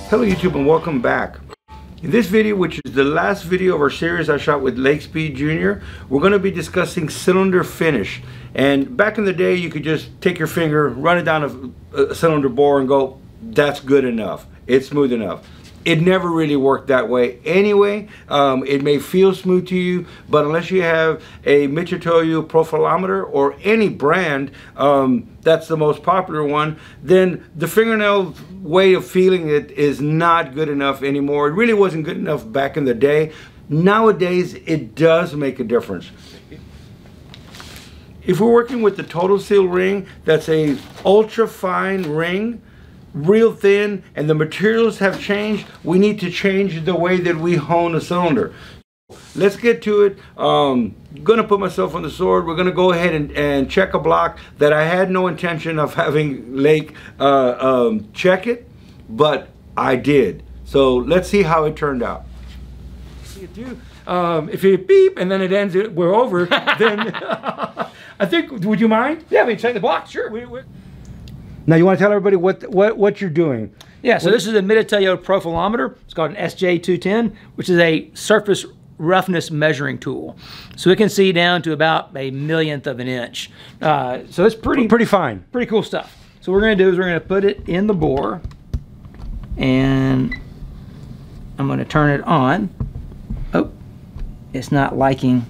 Hello YouTube and welcome back. In this video, which is the last video of our series I shot with Lake Speed Jr., we're going to be discussing cylinder finish. And back in the day, you could just take your finger, run it down a cylinder bore and go, that's good enough. It's smooth enough. It never really worked that way anyway. It may feel smooth to you, but unless you have a Mitutoyo profilometer or any brand, that's the most popular one, then the fingernail way of feeling it is not good enough anymore. It really wasn't good enough back in the day. Nowadays, it does make a difference. If we're working with the Total Seal ring, that's a ultra fine ring, real thin, and the materials have changed, we need to change the way that we hone a cylinder. Let's get to it. Gonna put myself on the sword. We're gonna go ahead and check a block that I had no intention of having Lake check it, but I did. So let's see how it turned out. If you beep and then it ends, we're over. Then I think. Would you mind? Yeah, we check the block. Sure. Now you want to tell everybody what you're doing. Yeah. So this is a Mitutoyo profilometer. It's called an SJ210, which is a surface roughness measuring tool, so it can see down to about a millionth of an inch, so it's pretty fine, pretty cool stuff. So what we're going to do is we're going to put it in the bore, and I'm going to turn it on. Oh, it's not liking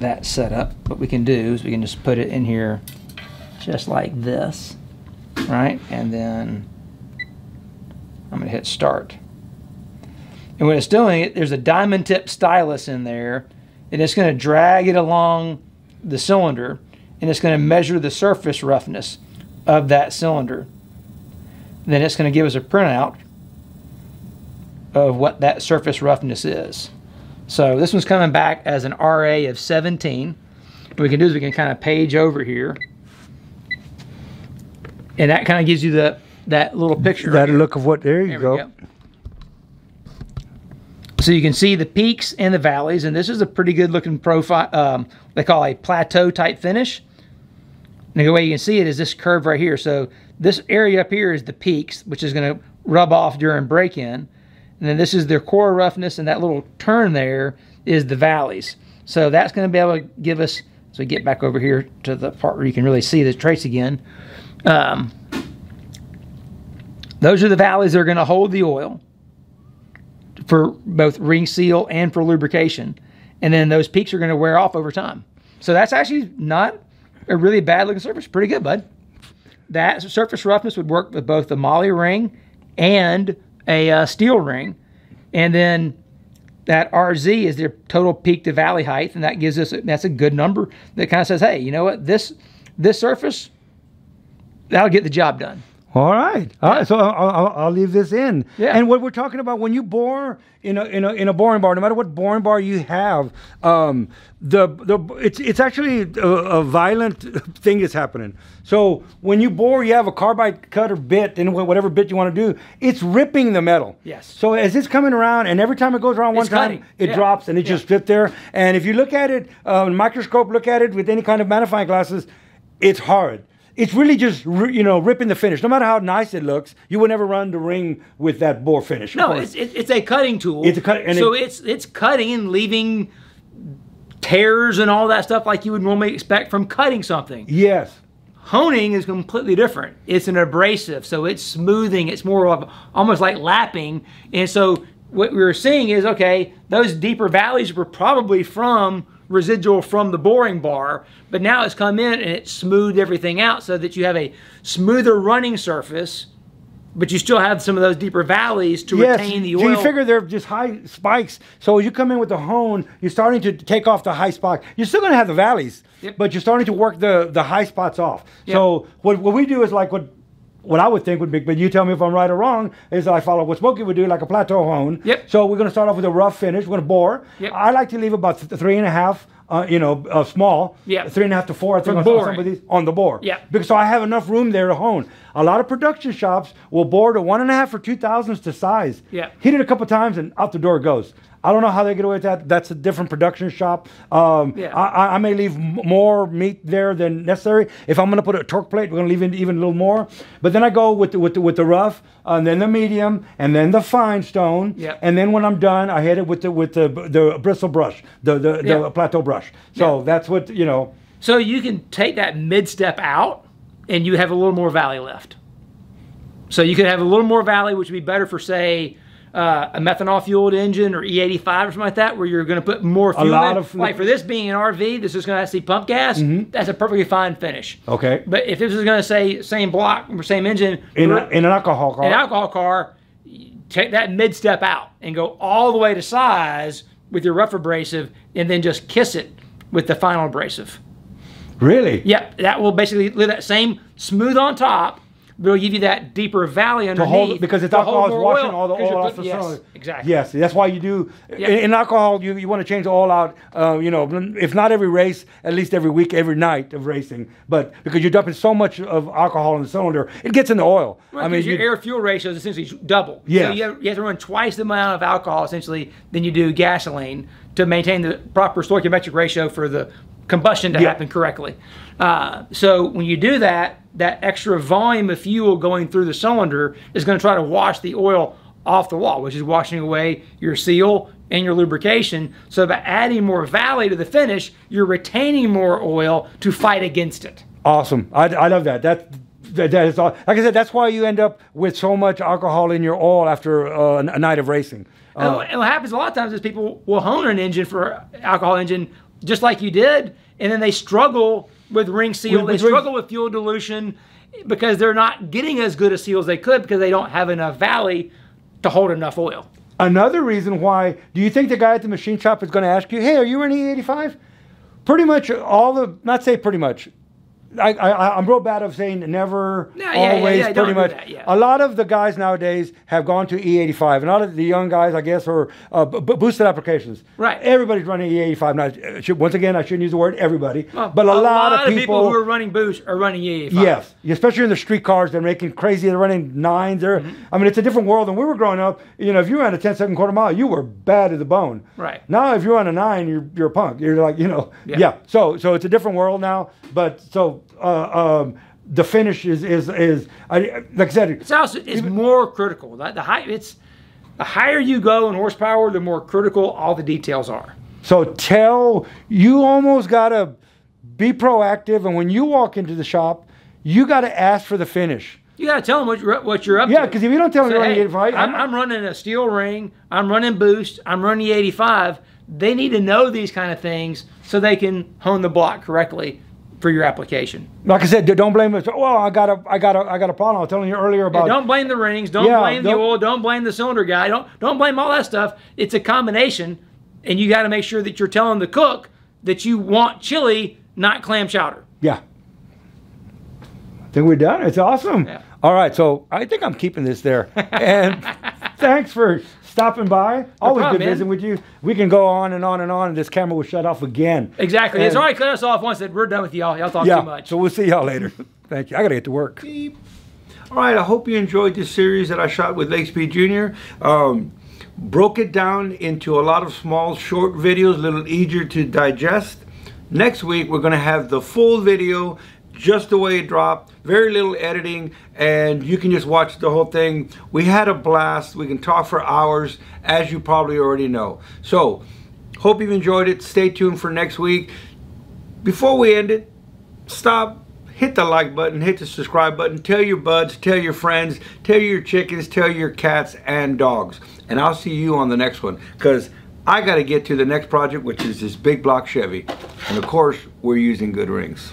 that setup. What we can do is we can just put it in here just like this, right? And then I'm going to hit start. And when it's doing it, there's a diamond tip stylus in there, and it's going to drag it along the cylinder, and it's going to measure the surface roughness of that cylinder. And then it's going to give us a printout of what that surface roughness is. So this one's coming back as an RA of 17. What we can do is we can kind of page over here, and that kind of gives you that little picture. That right look here. Of what, there you go. So you can see the peaks and the valleys, and this is a pretty good looking profile, they call a plateau type finish. And the way you can see it is this curve right here. So this area up here is the peaks, which is going to rub off during break-in. And then this is their core roughness, and that little turn there is the valleys. So that's going to be able to give us, so we get back over here to the part where you can really see the trace again. Those are the valleys that are going to hold the oil for both ring seal and for lubrication. And then those peaks are going to wear off over time. So that's actually not a really bad looking surface. Pretty good, bud. That surface roughness would work with both the moly ring and a steel ring. And then that RZ is their total peak to valley height. And that gives us, that's a good number that kind of says, hey, you know what? This surface, that'll get the job done. All right. Yeah. All right. So I'll leave this in. Yeah. And what we're talking about, when you bore in a boring bar, no matter what boring bar you have, it's actually a violent thing that's happening. So when you bore, you have a carbide cutter bit, and whatever bit you want to do, it's ripping the metal. Yes. So as it's coming around, and every time it goes around one time, it drops, and it just sits there. And if you look at it, microscope, look at it with any kind of magnifying glasses, it's hard. It's really just, you know, ripping the finish. No matter how nice it looks, you would never run the ring with that bore finish. No, it's a cutting tool. It's a cutting, so it's cutting and leaving tears and all that stuff like you would normally expect from cutting something. Yes. Honing is completely different. It's an abrasive, so it's smoothing. It's more of almost like lapping. And so what we were seeing is, okay, those deeper valleys were probably from residual from the boring bar, but now it's come in and it's smoothed everything out so that you have a smoother running surface, but you still have some of those deeper valleys to retain the oil. So you figure they're just high spikes, so as you come in with the hone, you're starting to take off the high spot. You're still going to have the valleys, but you're starting to work the high spots off. So what we do is like what I would think would be, but you tell me if I'm right or wrong, is that I follow what Smokey would do, like a plateau hone. So we're going to start off with a rough finish. We're going to bore. I like to leave about 3.5 small, yeah, 3.5 to 4, I think, on some of these, on the bore. Yeah, because so I have enough room there to hone. A lot of production shops will bore to 1.5 or 2 thousandths to size. Yeah, hit it a couple times and out the door goes. I don't know how they get away with that. That's a different production shop. Yeah. I may leave more meat there than necessary. If I'm going to put a torque plate, we're going to leave in even a little more. But then I go with the rough, and then the medium, and then the fine stone. Yep. And then when I'm done, I hit it with the bristle brush, the plateau brush. So that's what, you know. So you can take that mid step out, and you have a little more valley left. So you could have a little more valley, which would be better for, say, a methanol fueled engine or E85 or something like that, where you're going to put more fuel in. Like for this being an RV, this is going to actually pump gas. Mm-hmm. That's a perfectly fine finish. Okay. But if this is going to say same block or same engine in an alcohol car, take that mid step out and go all the way to size with your rough abrasive, and then just kiss it with the final abrasive. Really? Yep. That will basically leave that same smooth on top. It'll give you that deeper valley underneath. To hold, because it's alcohol is washing all the oil off the cylinder. Exactly. Yes, that's why you do. Yep. In alcohol, you want to change the oil out, you know, if not every race, at least every week, every night of racing. But because you're dumping so much of alcohol in the cylinder, it gets in the oil. Right, I mean, your air-fuel ratio is essentially double. Yeah. So you have to run twice the amount of alcohol, essentially, than you do gasoline to maintain the proper stoichiometric ratio for the combustion to happen correctly. So when you do that, that extra volume of fuel going through the cylinder is going to try to wash the oil off the wall, which is washing away your seal and your lubrication. So by adding more valley to the finish, you're retaining more oil to fight against it. Awesome. I love that. That is all. Like I said, that's why you end up with so much alcohol in your oil after a night of racing. And what happens a lot of times is people will hone an engine for alcohol engine just like you did, and then they struggle with ring seal, they struggle with fuel dilution because they're not getting as good a seal as they could because they don't have enough valley to hold enough oil. Another reason why, do you think the guy at the machine shop is going to ask you, hey, are you an E85? Pretty much all the, not say pretty much, I'm real bad of saying never, always, pretty much. A lot of the guys nowadays have gone to E85. And a lot of the young guys, I guess, are boosted applications. Right. Everybody's running E85. Now, once again, I shouldn't use the word everybody. Well, but a lot of people who are running boost are running E85. Yes. Especially in the street cars. They're making crazy. They're running 9s. Mm-hmm. I mean, it's a different world. When we were growing up, you know, if you ran a 10-second quarter mile, you were bad to the bone. Right. Now, if you're on a 9, you're a punk. You're like, you know. Yeah. So it's a different world now. But so... the finish is like I said, it's also more critical. The higher you go in horsepower, the more critical all the details are. So you almost gotta be proactive, and when you walk into the shop, you gotta ask for the finish. You gotta tell them what you're up to. Yeah, because if you don't tell them you're running 85, I'm running a steel ring, I'm running boost, I'm running 85. They need to know these kind of things so they can hone the block correctly for your application. Like I said, don't blame it. Well, I got a problem. I was telling you earlier about. Don't blame the rings. Don't blame the oil. Don't blame the cylinder guy. Don't blame all that stuff. It's a combination, and you got to make sure that you're telling the cook that you want chili, not clam chowder. Yeah. I think we're done. It's awesome. Yeah. All right, so I think I'm keeping this there. And thanks for stopping by. Always good visiting with you. We can go on and on and on, and this camera will shut off again. Exactly. It's already cut us off once. We're done with y'all. Y'all talk too much. So we'll see y'all later. Thank you. I got to get to work. Beep. All right. I hope you enjoyed this series that I shot with Lake Speed Jr. Broke it down into a lot of small, short videos, a little easier to digest. Next week, we're going to have the full video just the way it dropped, very little editing, and you can just watch the whole thing. We had a blast. We can talk for hours, as you probably already know. So, hope you've enjoyed it. Stay tuned for next week. Before we end it, stop, hit the like button, hit the subscribe button, tell your buds, tell your friends, tell your chickens, tell your cats and dogs. And I'll see you on the next one, because I got to get to the next project, which is this big block Chevy. And of course, we're using good rings.